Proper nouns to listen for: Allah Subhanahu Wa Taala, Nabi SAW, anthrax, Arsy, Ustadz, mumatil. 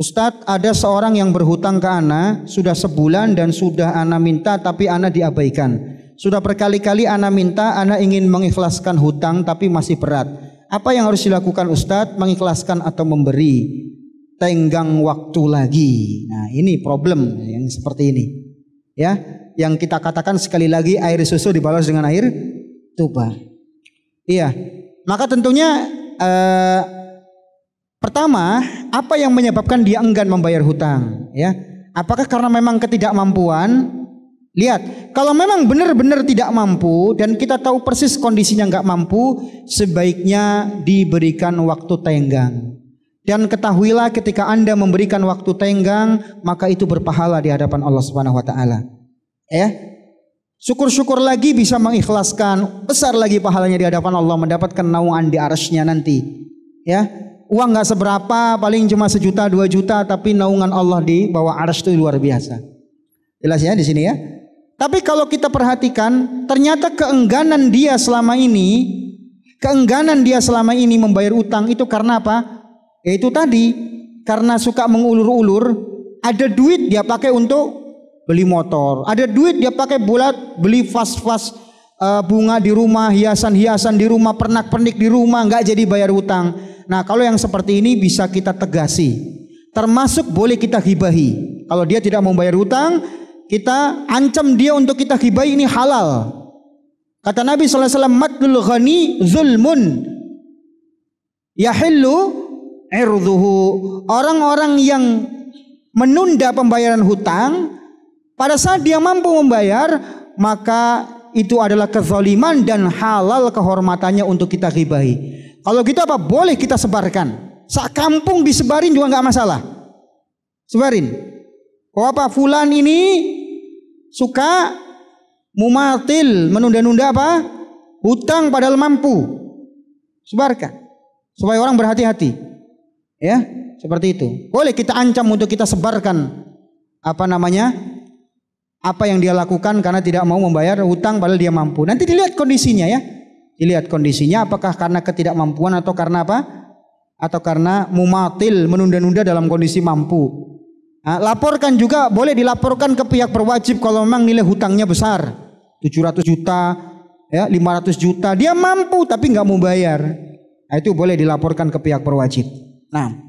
Ustadz, ada seorang yang berhutang ke ana sudah sebulan dan sudah ana minta tapi ana diabaikan. Sudah berkali-kali ana minta, ana ingin mengikhlaskan hutang tapi masih berat. Apa yang harus dilakukan Ustadz? Mengikhlaskan atau memberi? Tenggang waktu lagi. Nah, ini problem yang seperti ini. Ya, yang kita katakan sekali lagi, air susu dibalas dengan air tuba. Iya. Maka tentunya pertama, apa yang menyebabkan dia enggan membayar hutang? Ya, apakah karena memang ketidakmampuan? Lihat, kalau memang benar-benar tidak mampu dan kita tahu persis kondisinya nggak mampu, sebaiknya diberikan waktu tenggang. Dan ketahuilah ketika Anda memberikan waktu tenggang, maka itu berpahala di hadapan Allah Subhanahu Wa Taala. Ya, syukur-syukur lagi bisa mengikhlaskan, besar lagi pahalanya di hadapan Allah, mendapatkan naungan di arasnya nanti. Ya. Uang gak seberapa, paling cuma 1 juta 2 juta, tapi naungan Allah di bawah arsy itu luar biasa. Jelas ya di sini ya. Tapi kalau kita perhatikan, ternyata keengganan dia selama ini membayar utang itu karena apa? Yaitu tadi, karena suka mengulur-ulur. Ada duit dia pakai untuk beli motor, ada duit dia pakai bulat beli vas-vas bunga di rumah, hiasan-hiasan di rumah, pernak-pernik di rumah, nggak jadi bayar utang. Nah, kalau yang seperti ini bisa kita tegasi. Termasuk boleh kita hibahi. Kalau dia tidak mau bayar hutang, kita ancam dia untuk kita hibahi, ini halal. Kata Nabi SAW, matlul ghani zulmun yahillu irduhu. Orang-orang yang menunda pembayaran hutang, pada saat dia mampu membayar, maka itu adalah kezaliman dan halal kehormatannya untuk kita hibahi. Kalau kita apa? Boleh kita sebarkan. Sak kampung disebarin juga nggak masalah. Sebarin. Oh apa? Fulan ini suka mumatil, menunda-nunda apa? Hutang padahal mampu. Sebarkan. Supaya orang berhati-hati. Ya, seperti itu. Boleh kita ancam untuk kita sebarkan apa yang dia lakukan karena tidak mau membayar hutang padahal dia mampu. Nanti dilihat kondisinya ya. Dilihat kondisinya, apakah karena ketidakmampuan atau karena apa? Atau karena mumatil, menunda-nunda dalam kondisi mampu. Nah, laporkan juga, boleh dilaporkan ke pihak berwajib kalau memang nilai hutangnya besar. 700 juta, ya, 500 juta, dia mampu tapi nggak mau bayar. Nah, itu boleh dilaporkan ke pihak berwajib. Nah,